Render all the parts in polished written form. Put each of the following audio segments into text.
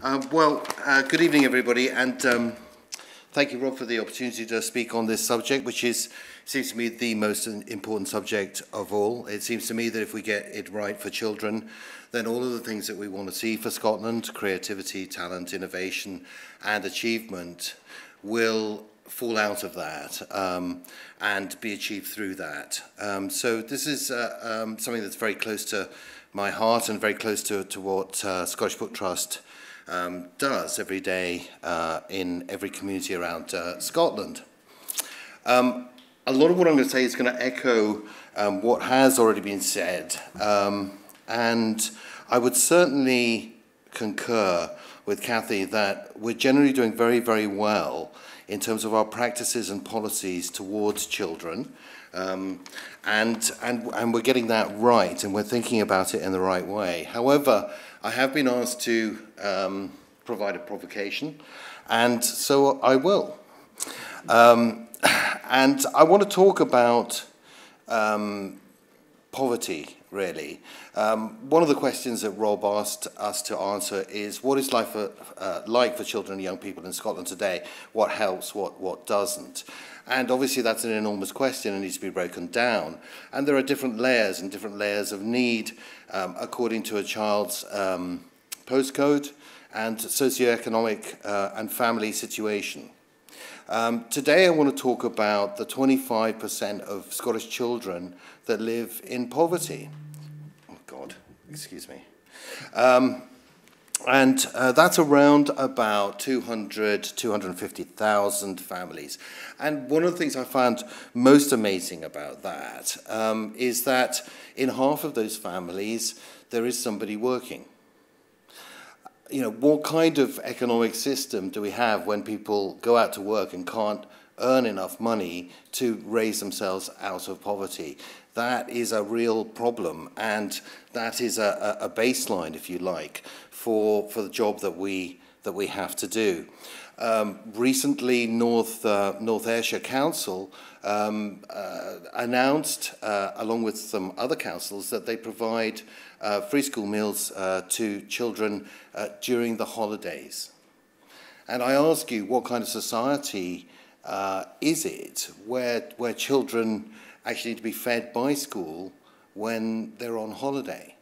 Good evening, everybody, and thank you, Rob, for the opportunity to speak on this subject, which is, seems to me, the most important subject of all. It seems to me that if we get it right for children, then all of the things that we want to see for Scotland, creativity, talent, innovation, and achievement, will fall out of that and be achieved through that. So this is something that's very close to my heart and very close to what Scottish Book Trust does every day in every community around Scotland. A lot of what I'm going to say is going to echo what has already been said, and I would certainly concur with Cathy that we're generally doing very, very well in terms of our practices and policies towards children. And we're getting that right, and we're thinking about it in the right way. However, I have been asked to provide a provocation, and so I will. And I want to talk about poverty, really. One of the questions that Rob asked us to answer is, what is life like for children and young people in Scotland today? What helps, what doesn't? And obviously that's an enormous question and needs to be broken down. And there are different layers and different layers of need according to a child's postcode and socioeconomic and family situation. Today I want to talk about the 25% of Scottish children that live in poverty. Oh God, excuse me. That's around about 250,000 families. And one of the things I found most amazing about that is that in half of those families, there is somebody working. You know, what kind of economic system do we have when people go out to work and can't earn enough money to raise themselves out of poverty? That is a real problem, and that is a baseline, if you like, for the job that we have to do. Recently, North Ayrshire Council announced, along with some other councils, that they provide free school meals to children during the holidays. And I ask you, what kind of society is it where children actually need to be fed by school when they're on holiday?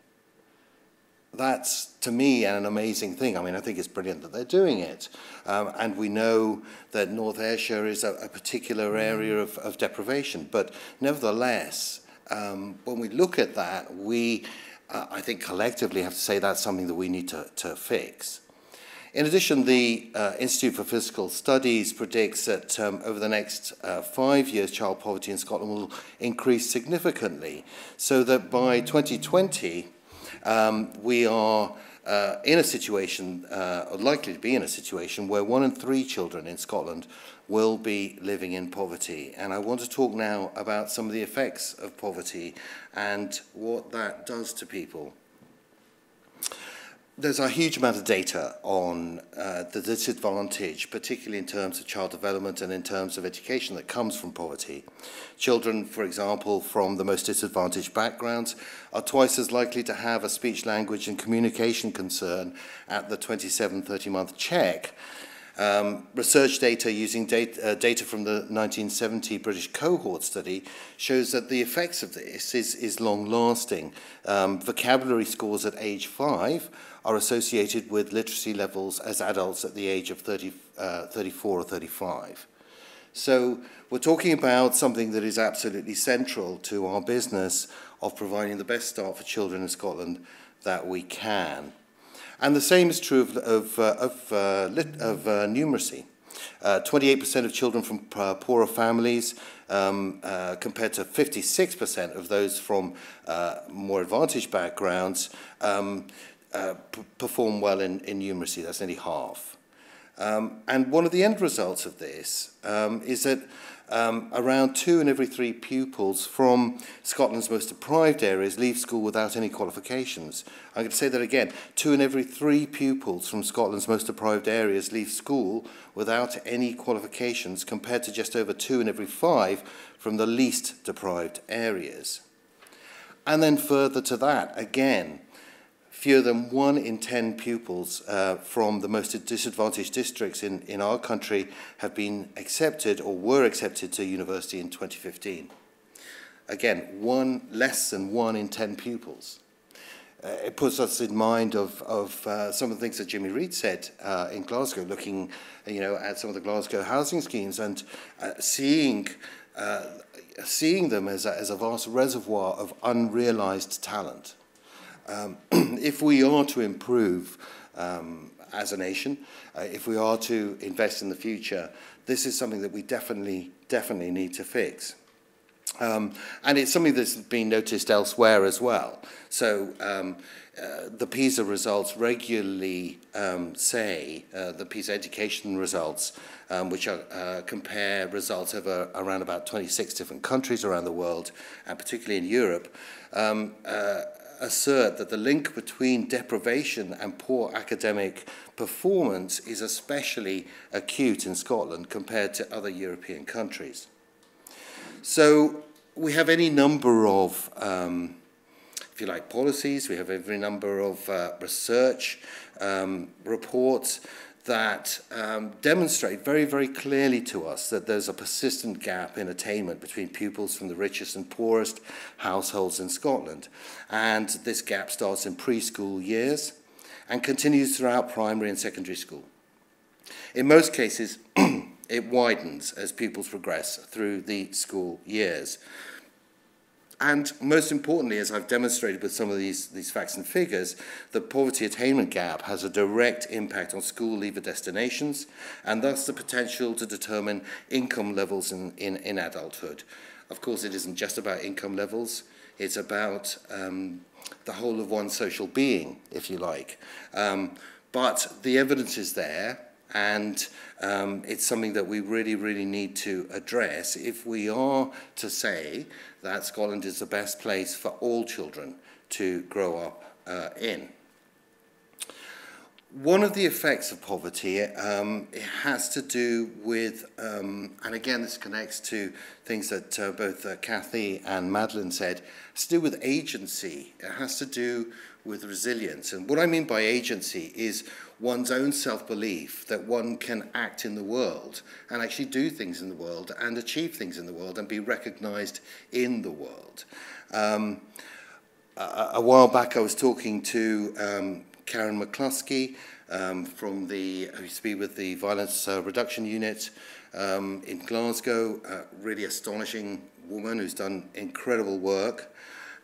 That's, to me, an amazing thing. I mean, I think it's brilliant that they're doing it. And we know that North Ayrshire is a particular area of deprivation. But nevertheless, when we look at that, we, I think, collectively have to say that's something that we need to fix. In addition, the Institute for Fiscal Studies predicts that over the next 5 years, child poverty in Scotland will increase significantly, so that by 2020, we are in a situation, or likely to be in a situation, where 1 in 3 children in Scotland will be living in poverty. And I want to talk now about some of the effects of poverty and what that does to people. There's a huge amount of data on the disadvantage, particularly in terms of child development and in terms of education, that comes from poverty. Children, for example, from the most disadvantaged backgrounds are twice as likely to have a speech, language and communication concern at the 27-30 month check. Research data using data from the 1970 British cohort study shows that the effects of this is long-lasting. Vocabulary scores at age 5 are associated with literacy levels as adults at the age of 34 or 35. So we're talking about something that is absolutely central to our business of providing the best start for children in Scotland that we can. And the same is true of numeracy. 28% of children from poorer families compared to 56% of those from more advantaged backgrounds perform well in numeracy. That's nearly half. And one of the end results of this is that around 2 in every 3 pupils from Scotland's most deprived areas leave school without any qualifications. I'm going to say that again. 2 in every 3 pupils from Scotland's most deprived areas leave school without any qualifications, compared to just over 2 in every 5 from the least deprived areas. And then further to that, again, fewer than 1 in 10 pupils from the most disadvantaged districts in our country have been accepted or were accepted to university in 2015. Again, less than 1 in 10 pupils. It puts us in mind of some of the things that Jimmy Reid said in Glasgow, looking, at some of the Glasgow housing schemes and seeing them as a vast reservoir of unrealised talent. If we are to improve as a nation, if we are to invest in the future, this is something that we definitely need to fix. And it's something that's been noticed elsewhere as well. So the PISA results regularly say, the PISA education results, which are, compare results over around about 26 different countries around the world, and particularly in Europe, assert that the link between deprivation and poor academic performance is especially acute in Scotland compared to other European countries. So we have any number of, if you like, policies, we have every number of research reports that demonstrate very, very clearly to us that there's a persistent gap in attainment between pupils from the richest and poorest households in Scotland. And this gap starts in preschool years and continues throughout primary and secondary school. In most cases, it widens as pupils progress through the school years. And most importantly, as I've demonstrated with some of these facts and figures, the poverty attainment gap has a direct impact on school leaver destinations and thus the potential to determine income levels in adulthood. Of course, it isn't just about income levels, it's about the whole of one's social being, if you like. But the evidence is there, and it's something that we really, really need to address if we are to say that Scotland is the best place for all children to grow up in. One of the effects of poverty, it has to do with, and again this connects to things that both Cathy and Madeleine said, has to do with agency, it has to do with resilience. And what I mean by agency is one's own self-belief that one can act in the world and actually do things in the world and achieve things in the world and be recognised in the world. A while back I was talking to Karen McCluskey, who used to be with the Violence Reduction Unit in Glasgow, a really astonishing woman who's done incredible work.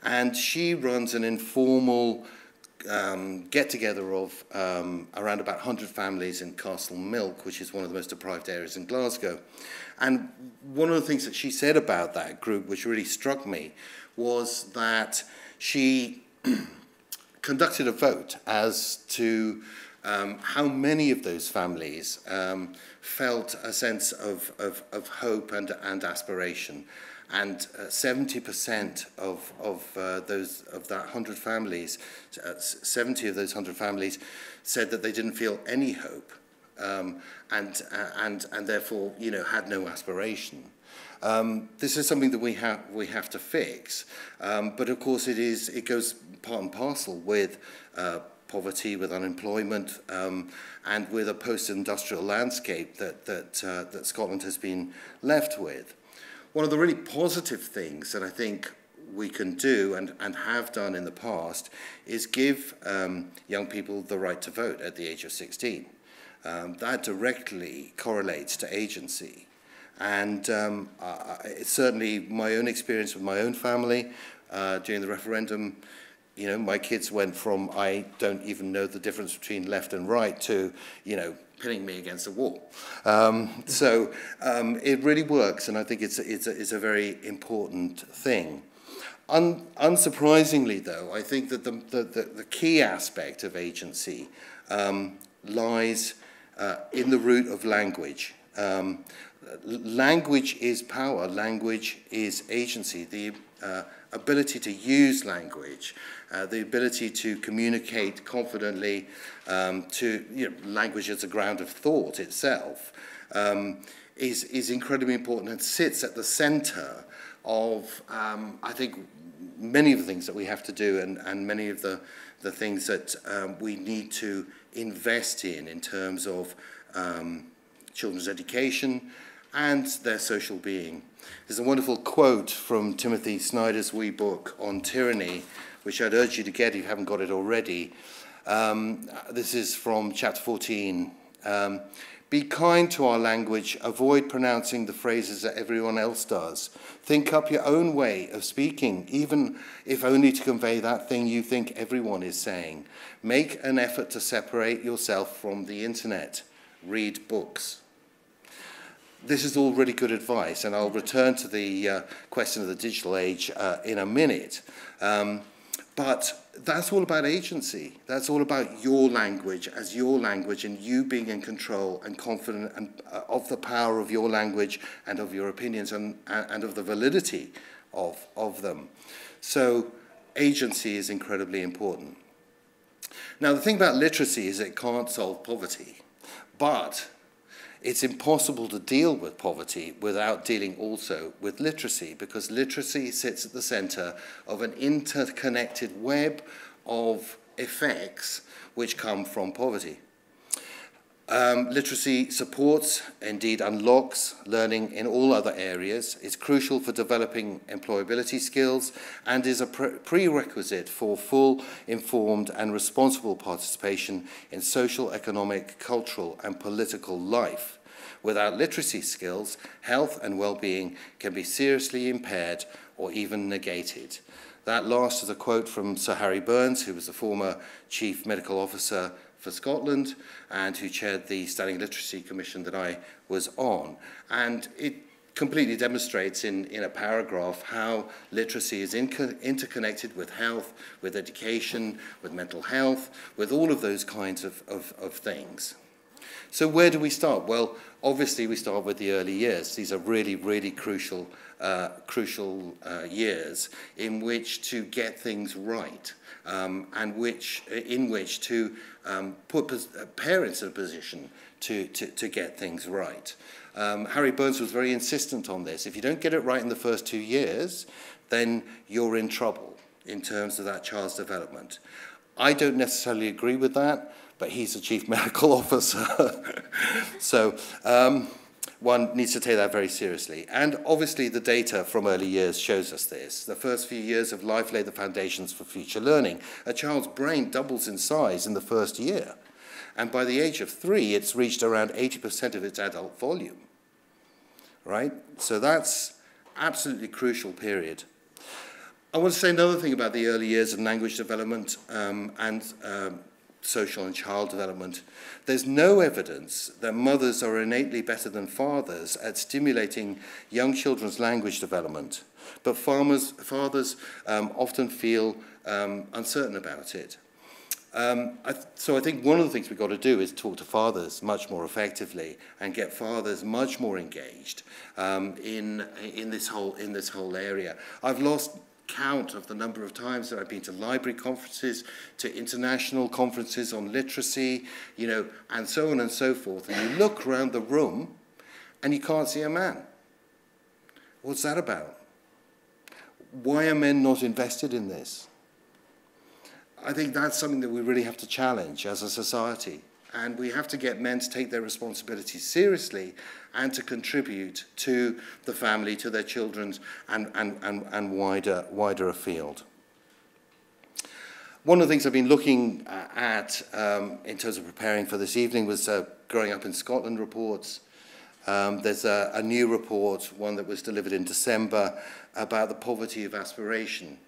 And she runs an informal get-together of around about 100 families in Castle Milk, which is one of the most deprived areas in Glasgow. And one of the things that she said about that group, which really struck me, was that she conducted a vote as to how many of those families felt a sense of hope and aspiration, and 70% of those 100 families said that they didn't feel any hope, and therefore had no aspiration. This is something that we have to fix, but of course it goes part and parcel with poverty, with unemployment, and with a post-industrial landscape that Scotland has been left with. One of the really positive things that I think we can do and have done in the past is give young people the right to vote at the age of 16. That directly correlates to agency. And it's certainly my own experience with my own family during the referendum. My kids went from I don't even know the difference between left and right to, pinning me against the wall. So it really works, and I think it's a very important thing. Unsurprisingly, though, I think that the key aspect of agency lies in the root of language. Language is power, language is agency. The ability to use language, the ability to communicate confidently, language as a ground of thought itself is incredibly important and sits at the centre of, I think, many of the things that we have to do and many of the the things that we need to invest in terms of children's education and their social being. There's a wonderful quote from Timothy Snyder's wee book on tyranny, which I'd urge you to get if you haven't got it already. This is from chapter 14. Be kind to our language, avoid pronouncing the phrases that everyone else does. Think up your own way of speaking, even if only to convey that thing you think everyone is saying. Make an effort to separate yourself from the internet. Read books. This is all really good advice, and I'll return to the question of the digital age in a minute. But that's all about agency. That's all about your language as your language and you being in control and confident and, of the power of your language and of your opinions and of the validity of them. So agency is incredibly important. Now, the thing about literacy is it can't solve poverty, but it's impossible to deal with poverty without dealing also with literacy, because literacy sits at the center of an interconnected web of effects which come from poverty. Literacy supports, indeed unlocks, learning in all other areas. It's crucial for developing employability skills and is a prerequisite for full, informed and responsible participation in social, economic, cultural and political life. Without literacy skills, health and well-being can be seriously impaired or even negated. That last is a quote from Sir Harry Burns, who was the former Chief Medical Officer for Scotland and who chaired the Standing Literacy Commission that I was on. And it completely demonstrates in a paragraph how literacy is interconnected with health, with education, with mental health, with all of those kinds of things. So where do we start? Well, obviously we start with the early years. These are really, really crucial, years in which to get things right. And in which to put parents in a position to get things right. Harry Burns was very insistent on this. If you don't get it right in the first 2 years, then you're in trouble in terms of that child's development. I don't necessarily agree with that, but he's the Chief Medical Officer. So one needs to take that very seriously. And obviously the data from early years shows us this. The first few years of life lay the foundations for future learning. A child's brain doubles in size in the first year. And by the age of 3, it's reached around 80% of its adult volume, right? So that's absolutely crucial period. I want to say another thing about the early years of language development and social and child development. There's no evidence that mothers are innately better than fathers at stimulating young children's language development, but fathers often feel uncertain about it. So I think one of the things we've got to do is talk to fathers much more effectively and get fathers much more engaged in this whole area. I've lost count of the number of times that I've been to library conferences, to international conferences on literacy, you know, and so on and so forth. And you look around the room and you can't see a man. What's that about? Why are men not invested in this? I think that's something that we really have to challenge as a society. And we have to get men to take their responsibilities seriously and to contribute to the family, to their children, and wider afield. One of the things I've been looking at in terms of preparing for this evening was Growing Up in Scotland reports. There's a new report, one that was delivered in December, about the poverty of aspiration.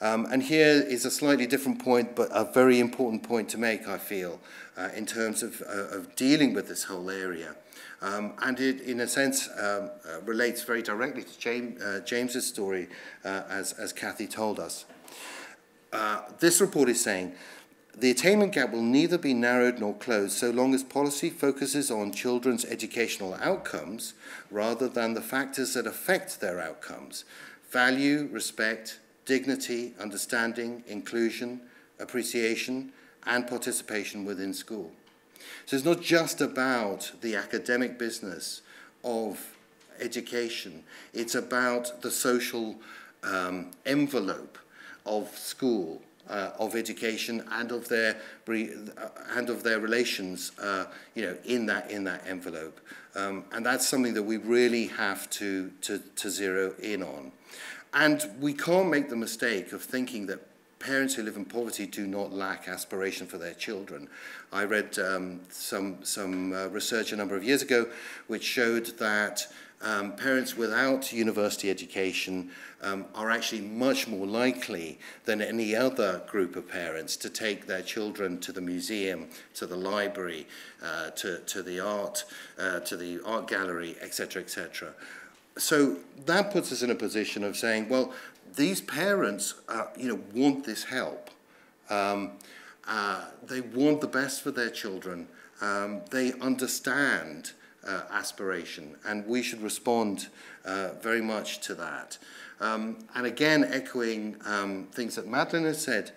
And here is a slightly different point, but a very important point to make, I feel, in terms of dealing with this whole area. And it, in a sense, relates very directly to James's story, as Cathy told us. This report is saying, the attainment gap will neither be narrowed nor closed so long as policy focuses on children's educational outcomes rather than the factors that affect their outcomes: value, respect, dignity, understanding, inclusion, appreciation, and participation within school. So it's not just about the academic business of education. It's about the social envelope of school, of education and of their relations, you know, in that envelope, and that's something that we really have to zero in on. And we can't make the mistake of thinking that parents who live in poverty do not lack aspiration for their children. I read some research a number of years ago which showed that parents without university education are actually much more likely than any other group of parents to take their children to the museum, to the library, to the art gallery, etc., etc. So that puts us in a position of saying, well, these parents, you know, want this help. They want the best for their children. They understand aspiration, and we should respond very much to that. And again, echoing things that Madeleine has said,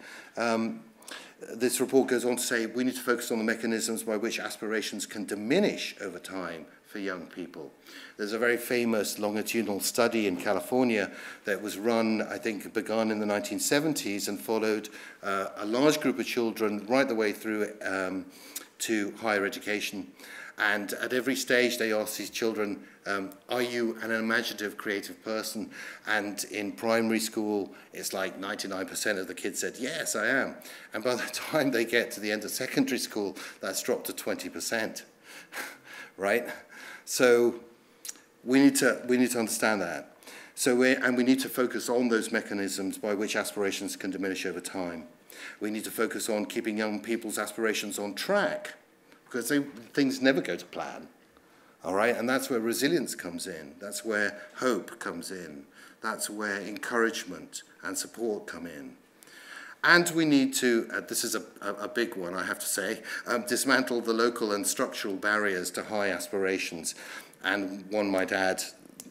this report goes on to say we need to focus on the mechanisms by which aspirations can diminish over time for young people. There's a very famous longitudinal study in California that was run, I think, begun in the 1970s and followed a large group of children right the way through to higher education. And at every stage, they asked these children, are you an imaginative, creative person? And in primary school, it's like 99% of the kids said, yes, I am. And by the time they get to the end of secondary school, that's dropped to 20%, right? So we need to understand that. So we need to focus on those mechanisms by which aspirations can diminish over time. We need to focus on keeping young people's aspirations on track, because things never go to plan, all right? And that's where resilience comes in. That's where hope comes in. That's where encouragement and support come in. And we need to, this is a big one, I have to say, dismantle the local and structural barriers to high aspirations. And one might add,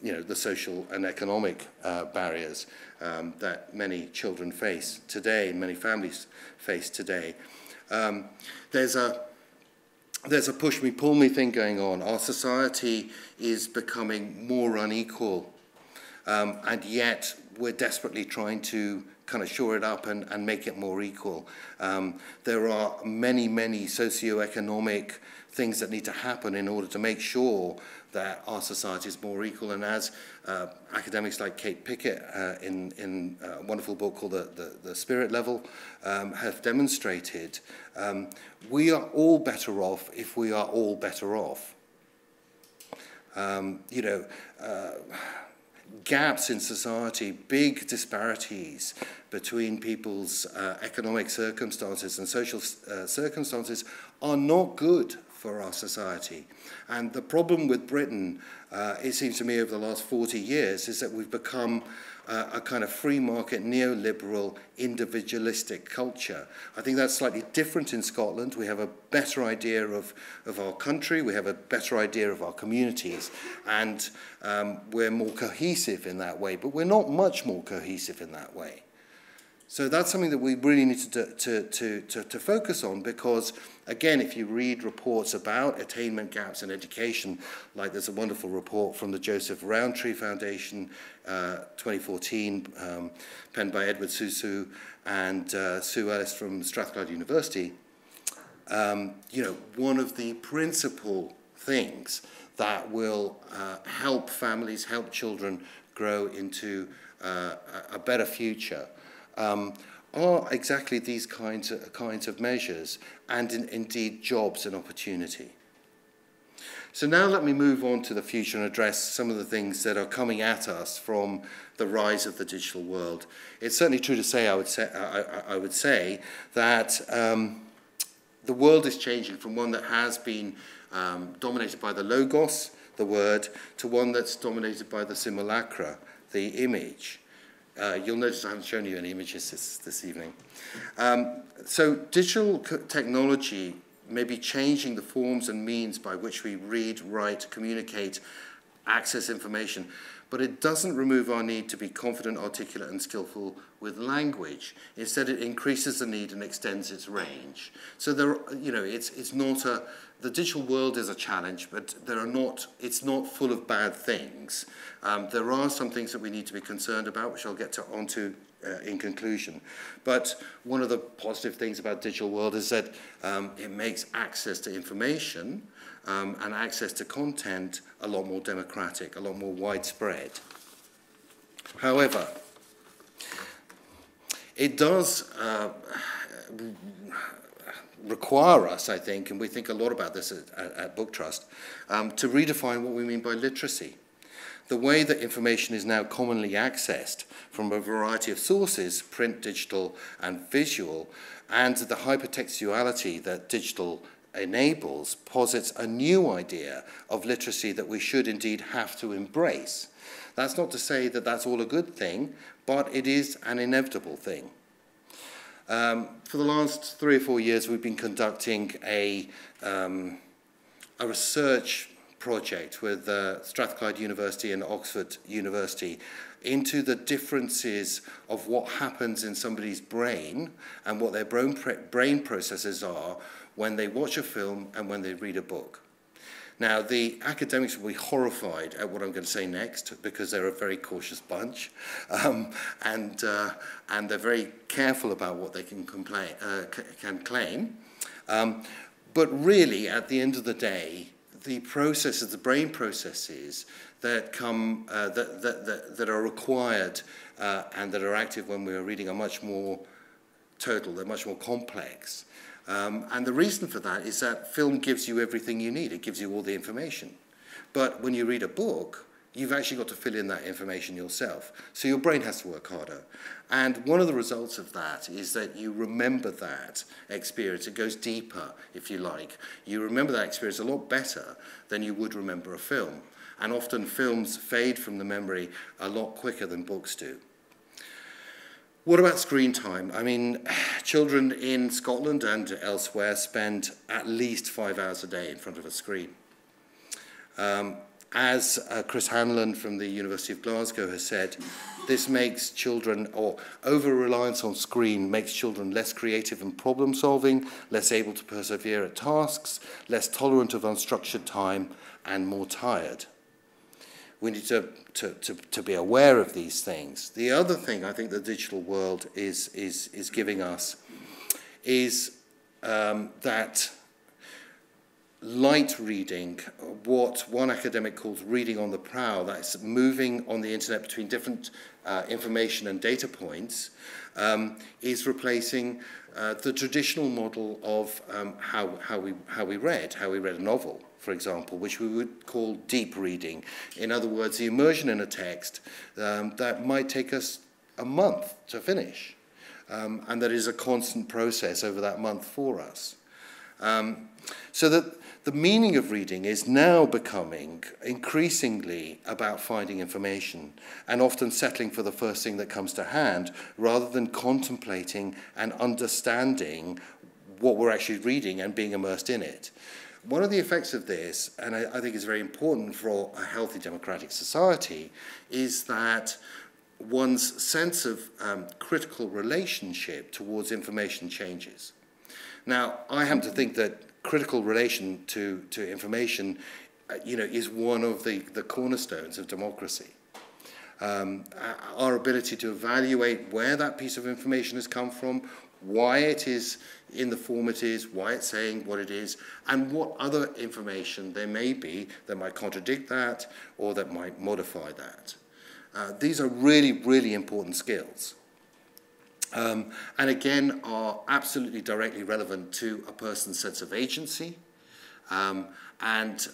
you know, the social and economic barriers that many children face today, many families face today. There's a push-me-pull-me thing going on. Our society is becoming more unequal, and yet we're desperately trying to kind of shore it up and make it more equal. There are many, many socioeconomic things that need to happen in order to make sure that our society is more equal. And as academics like Kate Pickett in a wonderful book called The Spirit Level have demonstrated, we are all better off if we are all better off. You know, gaps in society, big disparities between people's economic circumstances and social circumstances are not good for our society. And the problem with Britain, it seems to me, over the last 40 years is that we've become a kind of free market, neoliberal, individualistic culture. I think that's slightly different in Scotland. We have a better idea of our country, we have a better idea of our communities, and we're more cohesive in that way, but we're not much more cohesive in that way. So that's something that we really need to focus on, because, again, if you read reports about attainment gaps in education, like there's a wonderful report from the Joseph Roundtree Foundation, 2014, penned by Edward Susu and Sue Ellis from Strathclyde University, you know, one of the principal things that will help families, help children grow into a better future are exactly these kinds of measures, and indeed jobs and opportunity. So now let me move on to the future and address some of the things that are coming at us from the rise of the digital world. It's certainly true to say, I would say that the world is changing from one that has been dominated by the logos, the word, to one that's dominated by the simulacra, the image. You'll notice I haven't shown you any images this evening. So digital technology may be changing the forms and means by which we read, write, communicate, access information, but it doesn't remove our need to be confident, articulate, and skillful with language. Instead, it increases the need and extends its range. So there, you know, it's not a, the digital world is a challenge, but there are not, it's not full of bad things. There are some things that we need to be concerned about, which I'll get to, onto in conclusion. But one of the positive things about digital world is that it makes access to information and access to content a lot more democratic, a lot more widespread. However, it does require us, I think, and we think a lot about this at Book Trust, to redefine what we mean by literacy. The way that information is now commonly accessed from a variety of sources, print, digital, and visual, and the hypertextuality that digital enables posits a new idea of literacy that we should indeed have to embrace. That's not to say that that's all a good thing, but it is an inevitable thing. For the last 3 or 4 years, we've been conducting a research project with Strathclyde University and Oxford University into the differences of what happens in somebody's brain and what their brain processes are when they watch a film and when they read a book. Now, the academics will be horrified at what I'm going to say next, because they're a very cautious bunch, and they're very careful about what they can claim. But really, at the end of the day, the processes, the brain processes that come that are required and that are active when we are reading are much more total. They're much more complex. And the reason for that is that film gives you everything you need. It gives you all the information. But when you read a book, you've actually got to fill in that information yourself. So your brain has to work harder. And one of the results of that is that you remember that experience. It goes deeper, if you like. You remember that experience a lot better than you would remember a film. And often films fade from the memory a lot quicker than books do. What about screen time? I mean, children in Scotland and elsewhere spend at least 5 hours a day in front of a screen. As Chris Hanlon from the University of Glasgow has said, this makes children, or over-reliance on screen makes children less creative in problem-solving, less able to persevere at tasks, less tolerant of unstructured time, and more tired. We need to be aware of these things. The other thing I think the digital world is giving us is that light reading, what one academic calls reading on the prowl, that's moving on the internet between different information and data points, is replacing the traditional model of how we read a novel, for example, which we would call deep reading. In other words, the immersion in a text that might take us a month to finish, and that is a constant process over that month for us. So that the meaning of reading is now becoming increasingly about finding information and often settling for the first thing that comes to hand rather than contemplating and understanding what we're actually reading and being immersed in it. One of the effects of this, and I think is very important for a healthy democratic society, is that one's sense of critical relationship towards information changes. Now, I happen to think that critical relation to information, you know, is one of the cornerstones of democracy. Our ability to evaluate where that piece of information has come from, why it is in the form it is, why it's saying what it is, and what other information there may be that might contradict that or that might modify that. These are really, really important skills. And again, are absolutely directly relevant to a person's sense of agency and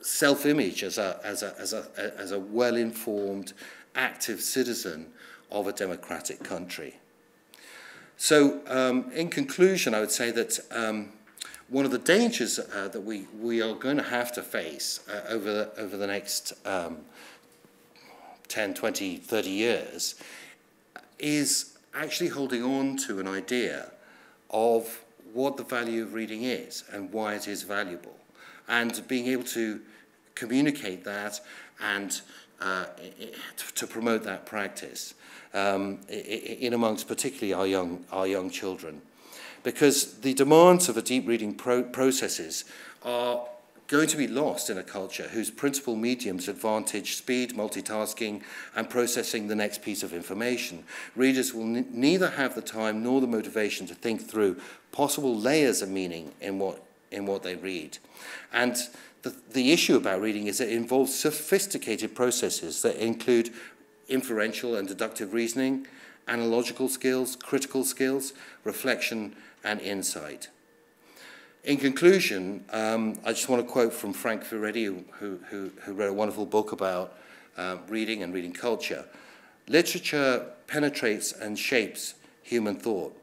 self-image as a well-informed, active citizen of a democratic country. So in conclusion, I would say that one of the dangers that we are going to have to face over the next 10, 20, 30 years is actually holding on to an idea of what the value of reading is and why it is valuable, and being able to communicate that and to promote that practice in amongst particularly our young children, because the demands of a deep reading processes are going to be lost in a culture whose principal mediums advantage speed, multitasking, and processing the next piece of information. Readers will neither have the time nor the motivation to think through possible layers of meaning in what they read. And the issue about reading is that it involves sophisticated processes that include inferential and deductive reasoning, analogical skills, critical skills, reflection, and insight. In conclusion, I just want to quote from Frank Ferretti, who wrote a wonderful book about reading and reading culture. Literature penetrates and shapes human thought.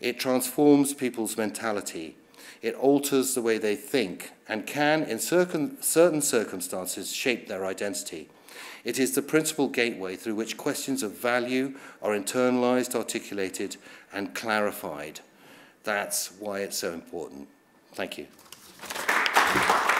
It transforms people's mentality. It alters the way they think and can, in certain circumstances, shape their identity. It is the principal gateway through which questions of value are internalized, articulated, and clarified. That's why it's so important. Thank you.